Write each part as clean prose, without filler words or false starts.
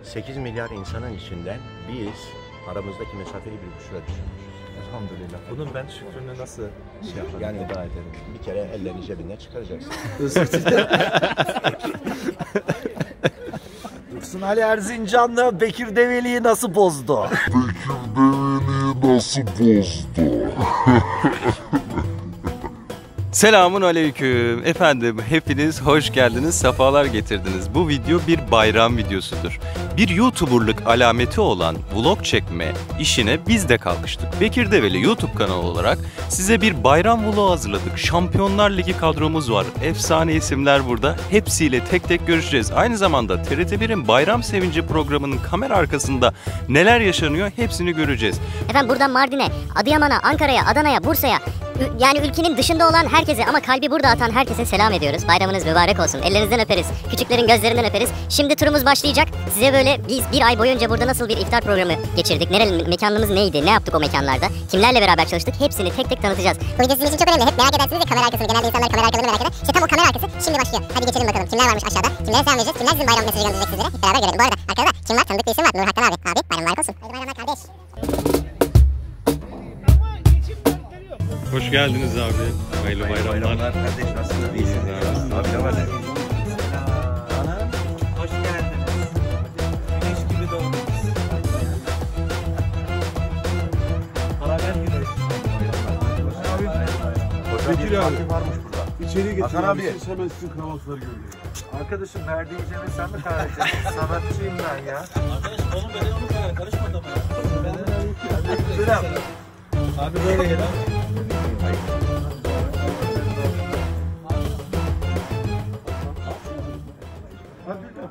8 milyar insanın içinden biz aramızdaki mesafeyi 1,5'a düşürmüşüz. Elhamdülillah. Bunun ben şükrünü nasıl şey yaparım? Yani iddia ederim. Bir kere ellerini cebinden çıkaracaksın. Dursun Ali Erzincanlı Bekir Develi'yi nasıl bozdu? Bekir Develi'yi nasıl bozdu? Selamun aleyküm. Efendim hepiniz hoş geldiniz, sefalar getirdiniz. Bu video bir bayram videosudur. Bir YouTuber'lık alameti olan vlog çekme işine biz de kalkıştık. Bekir Develi YouTube kanalı olarak size bir bayram vlogu hazırladık. Şampiyonlar Ligi kadromuz var. Efsane isimler burada. Hepsiyle tek tek görüşeceğiz. Aynı zamanda TRT1'in Bayram Sevinci Programı'nın kamera arkasında neler yaşanıyor hepsini göreceğiz. Efendim buradan Mardin'e, Adıyaman'a, Ankara'ya, Adana'ya, Bursa'ya, yani ülkenin dışında olan herkese ama kalbi burada atan herkese selam ediyoruz. Bayramınız mübarek olsun. Ellerinizden öperiz. Küçüklerin gözlerinden öperiz. Şimdi turumuz başlayacak. Size böyle biz bir ay boyunca burada nasıl bir iftar programı geçirdik? Nereli, mekanımız neydi? Ne yaptık o mekanlarda? Kimlerle beraber çalıştık? Hepsini tek tek tanıtacağız. Bu video sizin için çok önemli. Hep merak edersiniz ya kamera arkasını. Genelde insanlar kamera arkalarını merak eder. İşte tam o kamera arkası şimdi başlıyor. Hadi geçelim bakalım. Kimler varmış aşağıda? Kimlere selam vereceğiz? Kimler sizin bayram mesajı gönderecek sizlere? Hep beraber görelim. Bu arada arkada kim var? Tanıdık bir isim var. Nurhak abi. Abi bayram mübarek olsun. Hadi bayramlar kardeş. Hoş geldiniz abi. Hayırlı bayramlar. Kardeş nasılsınız? İyisiniz abi. Abi ne var? Selam. Hoş geldiniz. Güneş gibi doğdunuz. Beraber güneş. Bekir abi. İçeri getirin. Hakan abi. Hemen sizin kravatları görüyoruz. Arkadaşım verdiğin ceme sen mi kahretsin? Sanatçıyım ben ya. Arkadaş onu beni onu kahretsin. Karışma da bana. Selam. Abi böyle gel abi.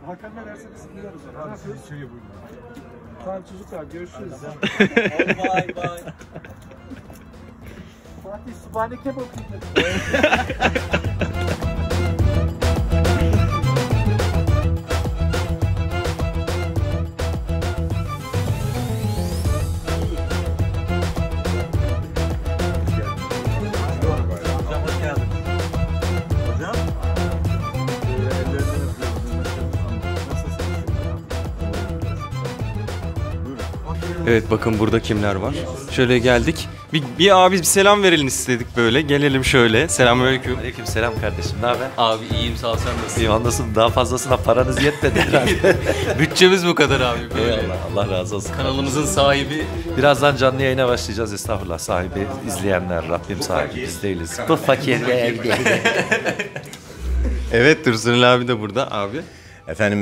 Hakan ne derse biz biliyoruz. Tamam çocuklar görüşürüz. Bay bay. Fatih Sübhaneke bakıyorduk. Evet bakın burada kimler var. Şöyle geldik. Bir abi bir selam verelim istedik böyle. Gelelim şöyle. Selamünaleyküm. Aleyküm selam kardeşim. Ne haber? Abi iyiyim sağ ol, sen nasılsın? İyiyim anlasın. Daha fazlasına paranız yetmedi herhalde. Bütçemiz bu kadar abi. Eyvallah. Allah razı olsun. Kanalımızın sahibi. Birazdan canlı yayına başlayacağız. Estağfurullah sahibi. İzleyenler Rabbim sahibi. Biz değiliz. Bu fakir ve evli. Evet Dursun abi de burada abi. Efendim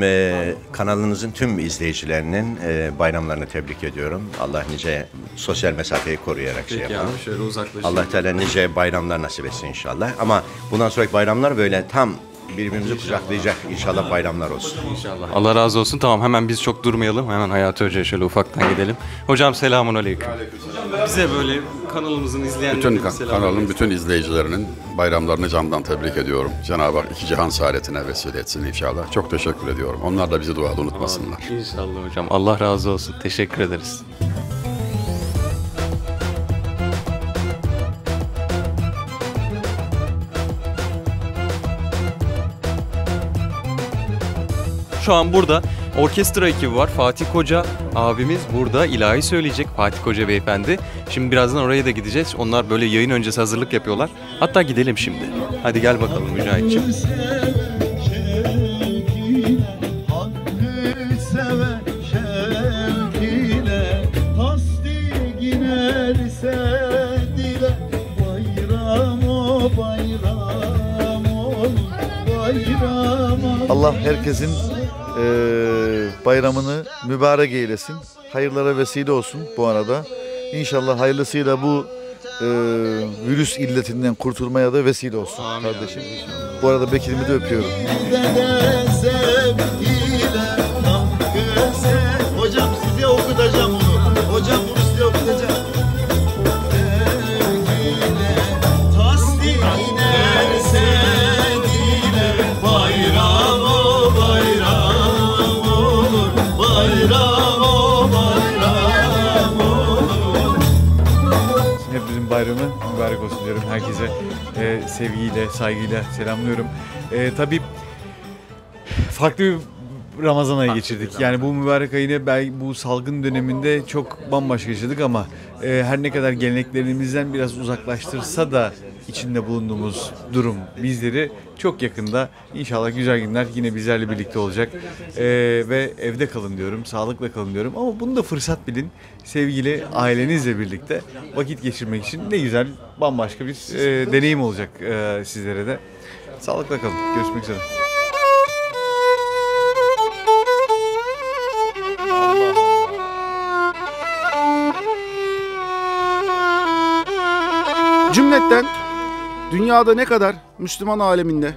kanalınızın tüm izleyicilerinin bayramlarını tebrik ediyorum. Allah nice sosyal mesafeyi koruyarak peki şey yapalım. Abi, şöyle uzaklaşayım. Allah Teala nice bayramlar nasip etsin inşallah. Ama bundan sonraki bayramlar böyle tam birbirimizi kucaklayacak inşallah bayramlar olsun. İnşallah. Allah razı olsun. Tamam hemen biz çok durmayalım. Hemen Hayati Hoca'ya şöyle ufaktan gidelim. Hocam selamun aleyküm. Bize böyle kanalımızın izleyenlerine bütün kanalın bütün izleyicilerinin bayramlarını camdan tebrik ediyorum. Cenab-ı Hak iki cihan saadetine vesile etsin inşallah. Çok teşekkür ediyorum. Onlar da bizi duada unutmasınlar. Amin. İnşallah hocam. Allah razı olsun. Teşekkür ederiz. Şu an burada orkestra ekibi var. Fatih Koca abimiz burada ilahi söyleyecek. Fatih Koca beyefendi. Şimdi birazdan oraya da gideceğiz. Onlar böyle yayın öncesi hazırlık yapıyorlar. Hatta gidelim şimdi. Hadi gel bakalım Mücahit'ciğim. Allah herkesin bayramını mübarek eylesin. Hayırlara vesile olsun bu arada. İnşallah hayırlısıyla bu virüs illetinden kurtulmaya da vesile olsun kardeşim. Bu arada Bekir'imi de öpüyorum. Hocam size okutacağım bunu. Hocam bunu size okutacağım. Bayramı mübarek olsun diyorum. Herkese sevgiyle, saygıyla selamlıyorum. Tabii farklı bir Ramazan ayı geçirdik. Yani bu mübarek ayını bu salgın döneminde çok bambaşka yaşadık ama her ne kadar geleneklerimizden biraz uzaklaştırsa da içinde bulunduğumuz durum bizleri çok yakında inşallah güzel günler yine bizlerle birlikte olacak. Ve evde kalın diyorum, sağlıkla kalın diyorum ama bunu da fırsat bilin. Sevgili ailenizle birlikte vakit geçirmek için ne güzel bambaşka bir deneyim olacak sizlere de. Sağlıkla kalın. Görüşmek üzere. Cümletten dünyada ne kadar Müslüman aleminde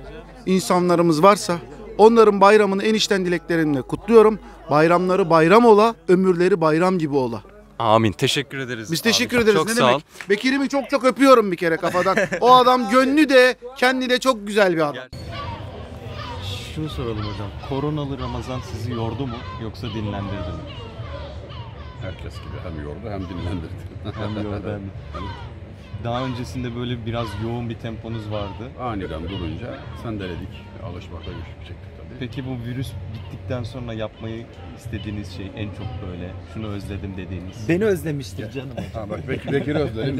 insanlarımız varsa onların bayramını en içten dileklerimle kutluyorum. Bayramları bayram ola, ömürleri bayram gibi ola. Amin. Teşekkür ederiz. Biz teşekkür ederiz. Çok ne sağ demek? Bekir'imi çok çok öpüyorum bir kere kafadan. O adam gönlü de kendi de çok güzel bir adam. Şunu soralım hocam. Koronalı Ramazan sizi yordu mu yoksa dinlendirdi mi? Herkes gibi hem yordu hem dinlendirdi. Hem yordu hem. Daha öncesinde böyle biraz yoğun bir temponuz vardı. Aniden durunca sendeledik. Alışmakla güçlük çektik tabii. Peki bu virüs bittikten sonra yapmayı istediğiniz şey en çok böyle şunu özledim dediğiniz? Beni özlemiştir canım. Bekir'i özledim.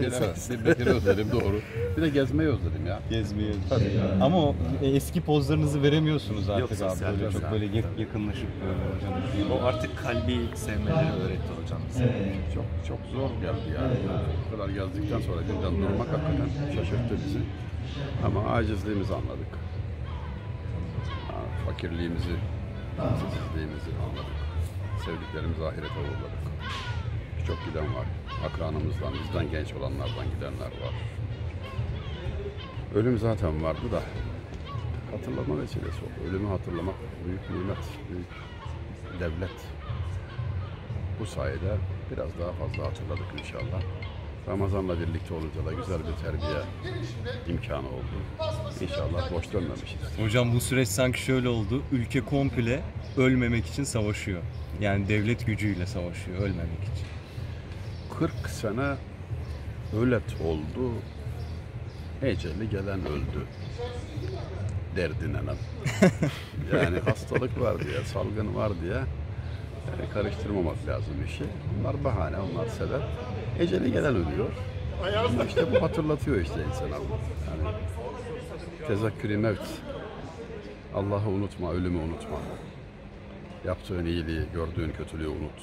Bekir'i özledim doğru. Bir de gezmeyi özledim ya. Gezmeyi özledim. Yani. Ama o, eski pozlarınızı veremiyorsunuz artık. Yok, abi. Böyle çok yani. Böyle yakınlaşıp böyle hocam. O artık kalbi sevmeleri öğretti hocam. Çok çok zor geldi yani. Bu kadar gezdikten sonra birden durmak hakikaten şaşırttı bizi. Ama acizliğimizi anladık. Fakirliğimizi, kimsesizliğimizi anladık. Sevdiklerimizi ahirete uğurladık. Birçok giden var. Akranımızdan, bizden genç olanlardan gidenler var. Ölüm zaten vardı da hatırlama vesilesi oldu. Ölümü hatırlamak büyük nimet, büyük devlet. Bu sayede biraz daha fazla hatırladık inşallah. Ramazan'la birlikte olunca da güzel bir terbiye imkanı oldu. İnşallah boş dönmemişiz. Hocam bu süreç sanki şöyle oldu. Ülke komple ölmemek için savaşıyor. Yani devlet gücüyle savaşıyor ölmemek için. 40 sene ölet oldu. Eceli gelen öldü. Derdi nenem. Yani hastalık var diye, salgın var diye karıştırmamak lazım işi. Bunlar bahane, onlar sebep. Eceli gelen ölüyor. Ama işte bu hatırlatıyor işte insana. Yani tezekkür-i mevt. Allah'ı unutma, ölümü unutma. Yaptığın iyiliği, gördüğün kötülüğü unut.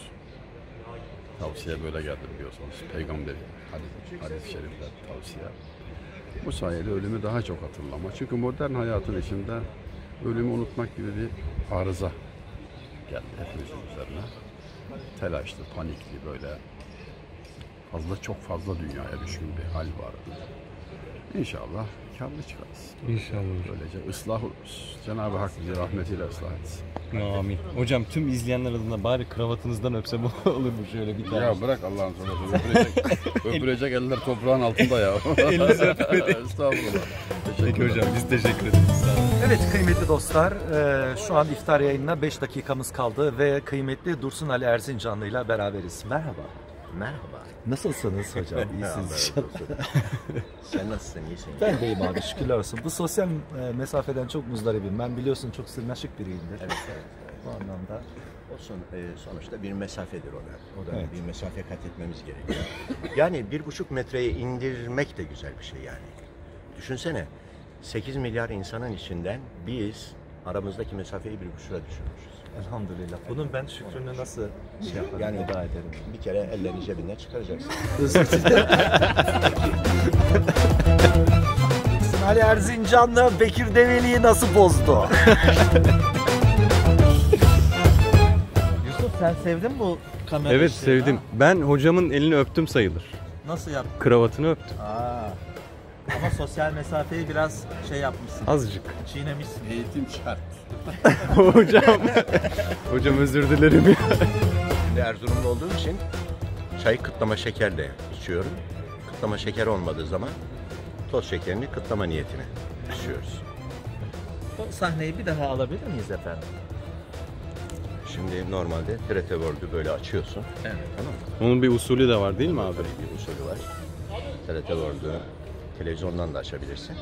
Tavsiye böyle geldi biliyorsunuz. Peygamberi, hadis-i şerifler tavsiye. Bu sayede ölümü daha çok hatırlama. Çünkü modern hayatın içinde ölümü unutmak gibi bir arıza geldi hepimizin üzerine. Telaşlı, panikli böyle. Çok fazla dünyaya düşkün bir hal vardı. İnşallah kârlı çıkarız. İnşallah. Böylece ıslah oluruz. Cenab-ı Hak bizi rahmetiyle ıslah etsin. Amin. Hocam tüm izleyenler adına bari kravatınızdan öpsem olur mu şöyle bir tane? Ya bırak Allah'ın sonrası. Öpülecek eller toprağın altında ya. Elinizi öpmedik. Estağfurullah. Peki hocam biz teşekkür ederiz. Evet kıymetli dostlar şu an iftar yayınına 5 dakikamız kaldı ve kıymetli Dursun Ali Erzincanlı ile beraberiz. Merhaba. Merhaba. Nasılsınız hocam? İyisiniz inşallah. Sen nasılsın? İyisin. Ben deyim abi şükürler olsun. Bu sosyal mesafeden çok muzdaribim. Ben biliyorsun çok sırnaşık biriyimdir. Evet, evet. Bu anlamda. Olsun, sonuçta bir mesafedir o da. O da evet. Bir mesafe kat etmemiz gerekiyor. Yani 1,5 metreye indirmek de güzel bir şey yani. Düşünsene 8 milyar insanın içinden biz aramızdaki mesafeyi 1,5'a düşürmüşüz. Elhamdülillah. Bunun ben şükrünü nasıl şey yaparım, yani eda ederim? Bir kere ellerini cebinden çıkaracaksın. Dursun Ali Erzincan'la Bekir Develi'yi nasıl bozdu? Yusuf sen sevdin mi bu kamera evet işini, sevdim. Ha? Ben hocamın elini öptüm sayılır. Nasıl yaptın? Kravatını öptüm. Aa. Ama sosyal mesafeyi biraz şey yapmışsın. Azıcık. Çiğnemişsin. Eğitim şart. Hocam. Hocam özür dilerim ya. Şimdi Erzurumlu olduğum için çayı kıtlama şekerle içiyorum. Kıtlama şeker olmadığı zaman toz şekerini kıtlama niyetine içiyoruz. O sahneyi bir daha alabilir miyiz efendim? Şimdi normalde TRT World'u böyle açıyorsun. Evet. Tamam mı? Onun bir usulü de var değil mi abi? Bir usulü var. TRT World'u televizyondan da açabilirsin.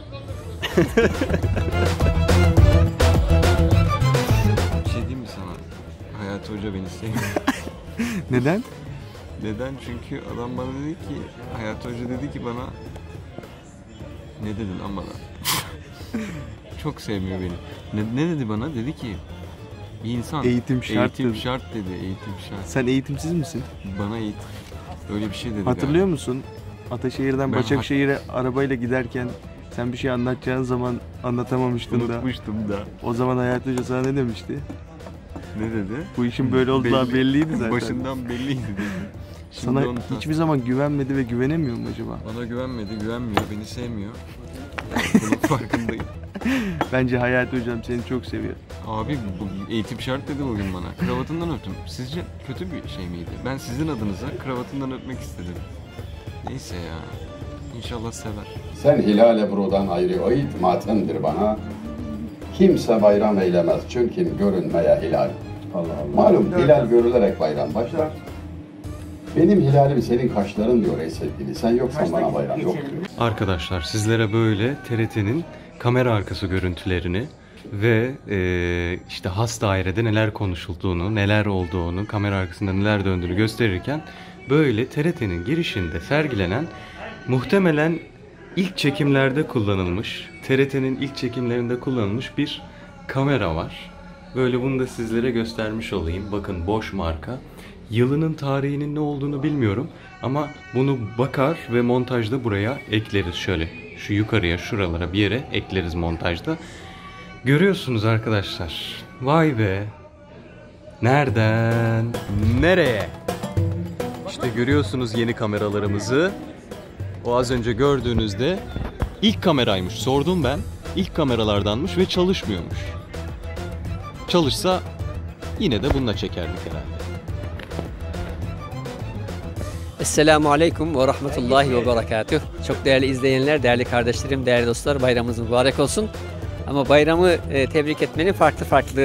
Bir şey diyeyim mi sana? Hayati Hoca beni sevmiyor. Neden? Neden? Çünkü adam bana dedi ki, Hayati Hoca dedi ki bana, ne dedin ama da? Çok sevmiyor beni. Ne dedi bana? Dedi ki, insan eğitim şart dedi. Sen eğitimsiz misin? Bana eğitim. Öyle bir şey dedi. Hatırlıyor yani musun? Ataşehir'den Başakşehir'e arabayla giderken sen bir şey anlatacağın zaman anlatamamıştın. Unutmuştum da. O zaman Hayati Hoca sana ne demişti? Ne dedi? Bu işin böyle olacağı belliydi zaten. Başından belliydi dedi. Sana hiçbir zaman güvenmedi ve güvenemiyor mu acaba? Bana güvenmedi, güvenmiyor, beni sevmiyor. Bunun farkındayım. Bence Hayati Hocam seni çok seviyor. Abi bu eğitim şart dedi bugün bana. Kravatından öptüm. Sizce kötü bir şey miydi? Ben sizin adınıza kravatından öpmek istedim. Neyse ya. İnşallah sever. Sen hilale buradan ayrı ait matemdir bana. Kimse bayram eylemez çünkü görünmeye hilal. Allah Allah. Malum hilal görülerek bayram başlar. Benim hilalim senin kaşların diyor ey sevgili. Sen yoksan bana bayram yok diyor. Arkadaşlar sizlere böyle TRT'nin kamera arkası görüntülerini ve işte has dairede neler konuşulduğunu, neler olduğunu, kamera arkasında neler döndüğünü gösterirken böyle TRT'nin girişinde sergilenen muhtemelen ilk çekimlerde kullanılmış, TRT'nin ilk çekimlerinde kullanılmış bir kamera var. Böyle bunu da sizlere göstermiş olayım. Bakın Bosch marka. Yılının tarihinin ne olduğunu bilmiyorum ama bunu bakar ve montajda buraya ekleriz şöyle. Şu yukarıya, şuralara bir yere ekleriz montajda. Görüyorsunuz arkadaşlar. Vay be. Nereden nereye? İşte görüyorsunuz yeni kameralarımızı. O az önce gördüğünüzde ilk kameraymış. Sordum ben. İlk kameralardanmış ve çalışmıyormuş. Çalışsa yine de bununla çekerdik herhalde. Esselamu Aleyküm ve Rahmetullahi ve Berekatuhu. Çok değerli izleyenler, değerli kardeşlerim, değerli dostlar, bayramımız mübarek olsun. Ama bayramı tebrik etmenin farklı farklı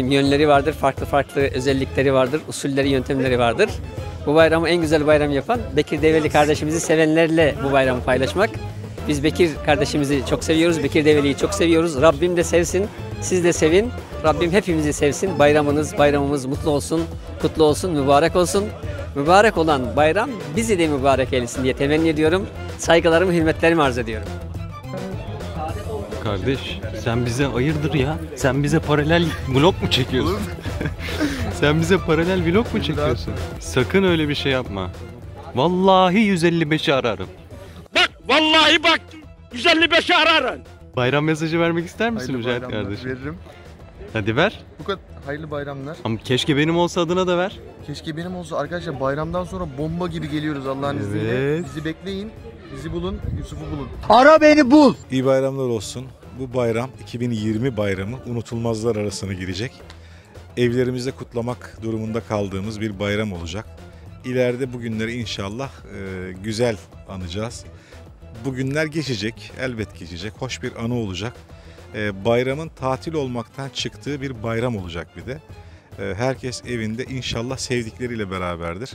yönleri vardır, farklı farklı özellikleri vardır, usulleri, yöntemleri vardır. Bu bayramı en güzel bayram yapan Bekir Develi kardeşimizi sevenlerle bu bayramı paylaşmak. Biz Bekir kardeşimizi çok seviyoruz, Bekir Develi'yi çok seviyoruz. Rabbim de sevsin, siz de sevin. Rabbim hepimizi sevsin. Bayramınız, bayramımız mutlu olsun, kutlu olsun, mübarek olsun. Mübarek olan bayram bizi de mübarek eylesin diye temenni ediyorum. Saygılarımı, hürmetlerimi arz ediyorum. Kardeş, sen bize hayırdır ya? Sen bize paralel vlog mu çekiyorsun? Sen bize paralel vlog mu çekiyorsun? Sakın öyle bir şey yapma. Vallahi 155'i ararım. Bak, vallahi bak, 155'i ararım. Bayram mesajı vermek ister misin Mücahit kardeşim? Veririm. Hadi ver. Bu kadar hayırlı bayramlar. Ama keşke benim olsa adına da ver. Keşke benim olsa arkadaşlar, bayramdan sonra bomba gibi geliyoruz Allah'ın izniyle. Bizi bekleyin, bizi bulun, Yusuf'u bulun. Ara beni bul. İyi bayramlar olsun. Bu bayram 2020 bayramı unutulmazlar arasına girecek. Evlerimizde kutlamak durumunda kaldığımız bir bayram olacak. İleride bugünleri inşallah güzel anacağız. Bugünler geçecek, elbet geçecek. Hoş bir anı olacak. Bayramın tatil olmaktan çıktığı bir bayram olacak bir de. Herkes evinde inşallah sevdikleriyle beraberdir.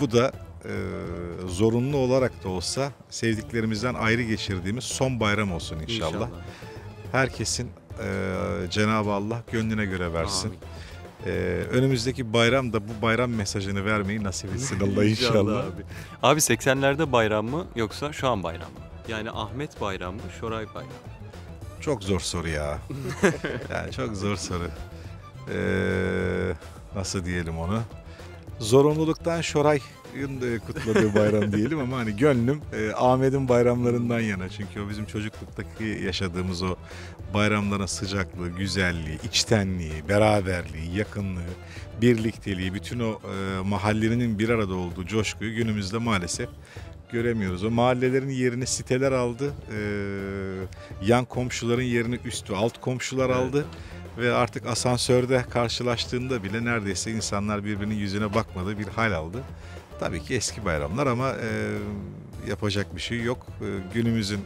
Bu da zorunlu olarak da olsa sevdiklerimizden ayrı geçirdiğimiz son bayram olsun inşallah. Herkesin Cenab-ı Allah gönlüne göre versin. Amin. Önümüzdeki bayram da bu bayram mesajını vermeyi nasip etsin Allah inşallah. Abi 80'lerde bayram mı yoksa şu an bayram mı? Yani Ahmet bayram mı, Şoray bayram mı? Çok zor soru ya. Yani çok zor soru. Nasıl diyelim onu? Zorunluluktan Şoray'ın kutladığı bayram diyelim ama hani gönlüm Ahmet'in bayramlarından yana. Çünkü o bizim çocukluktaki yaşadığımız o bayramların sıcaklığı, güzelliği, içtenliği, beraberliği, yakınlığı, birlikteliği, bütün o mahallenin bir arada olduğu coşkuyu günümüzde maalesef göremiyoruz. O mahallelerin yerini siteler aldı, yan komşuların yerini üst ve alt komşular aldı. Ve artık asansörde karşılaştığında bile neredeyse insanlar birbirinin yüzüne bakmadığı bir hal aldı. Tabii ki eski bayramlar ama yapacak bir şey yok. Günümüzün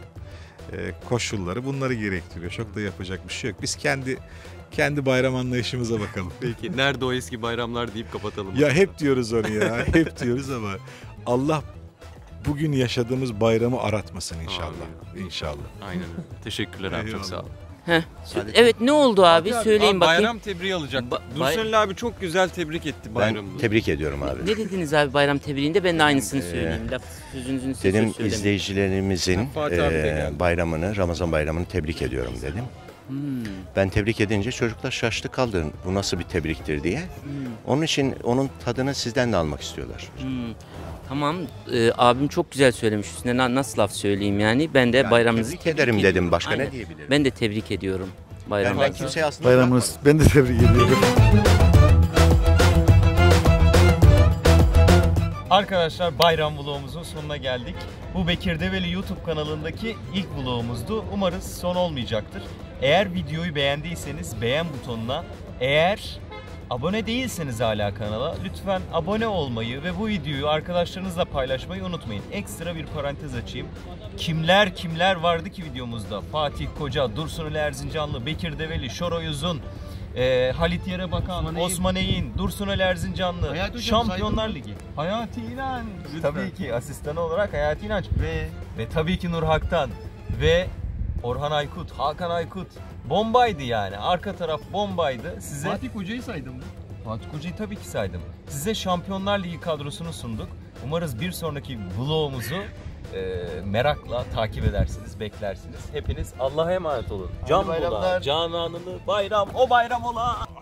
koşulları bunları gerektiriyor. Çok da yapacak bir şey yok. Biz kendi bayram anlayışımıza bakalım. Peki nerede o eski bayramlar deyip kapatalım. Ya hep diyoruz onu ya. Hep diyoruz ama Allah bugün yaşadığımız bayramı aratmasın inşallah. Aynen. Teşekkürler abi, çok sağ olun. Evet, ne oldu abi söyleyin abi, bakayım. Bayram tebriği alacak. Dursun Ali abi çok güzel tebrik etti bayramı. Ben tebrik ediyorum abi. Ne dediniz abi bayram tebriğinde? Ben de aynısını söyleyeyim. Laf sözünüzün sözü söyleyeyim. Benim izleyicilerimizin bayramını, Ramazan bayramını tebrik ediyorum dedim. Ben tebrik edince çocuklar şaştı kaldı. Bu nasıl bir tebriktir diye. Onun için onun tadını sizden de almak istiyorlar. Tamam, abim çok güzel söylemiş. Üstüne nasıl laf söyleyeyim yani? Ben de yani bayramınızı tebrik ederim dedim. Başka aynen ne diyebilirim? Ben de tebrik ediyorum bayramınızı. Yani ben kimseye aslında bayramınız. Ben de tebrik ediyorum. Arkadaşlar bayram vlogumuzun sonuna geldik. Bu Bekir Develi YouTube kanalındaki ilk vlogumuzdu. Umarız son olmayacaktır. Eğer videoyu beğendiyseniz beğen butonuna, eğer abone değilseniz hala kanala lütfen abone olmayı ve bu videoyu arkadaşlarınızla paylaşmayı unutmayın. Ekstra bir parantez açayım. Kimler vardı ki videomuzda? Fatih Koca, Dursun Ali Erzincanlı, Bekir Develi, Şoray Uzun, Halit Yerebakan, Osman Egin, Dursun Ali Erzincanlı, Şampiyonlar Ligi, Hayati İnan, tabii ki asistanı olarak Hayati İnanç ve tabii ki Nurhak'tan ve Orhan Aykut, Hakan Aykut. Bombaydı yani. Arka taraf bombaydı. Size Fatih Koca'yı saydım mı? Fatih Koca'yı tabii ki saydım. Size Şampiyonlar Ligi kadrosunu sunduk. Umarız bir sonraki vlogumuzu merakla takip edersiniz, beklersiniz. Hepiniz Allah'a emanet olun. Can bula, cananını bayram, o bayram ola.